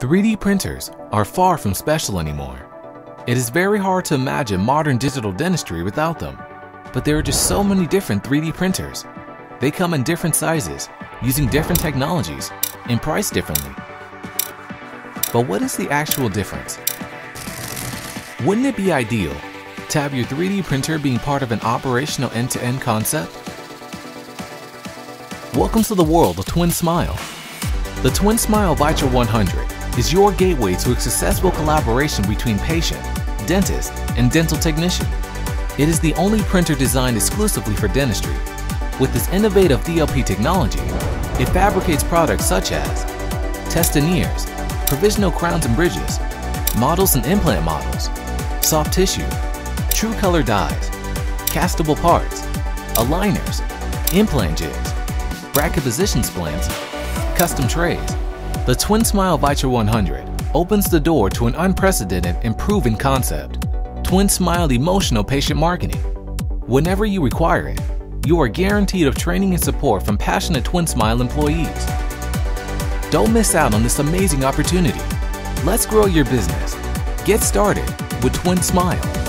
3D printers are far from special anymore. It is very hard to imagine modern digital dentistry without them, but there are just so many different 3D printers. They come in different sizes, using different technologies, and priced differently. But what is the actual difference? Wouldn't it be ideal to have your 3D printer being part of an operational end-to-end concept? Welcome to the world of TwinSmile. The TwinSmile Vittro 100 is your gateway to a successful collaboration between patient, dentist, and dental technician. It is the only printer designed exclusively for dentistry. With this innovative DLP technology, it fabricates products such as testineers, provisional crowns and bridges, models and implant models, soft tissue, true color dyes, castable parts, aligners, implant jigs, bracket position splines, custom trays. The TwinSmile Vittro 100 opens the door to an unprecedented and proven concept, TwinSmile Emotional Patient Marketing. Whenever you require it, you are guaranteed of training and support from passionate TwinSmile employees. Don't miss out on this amazing opportunity. Let's grow your business. Get started with TwinSmile.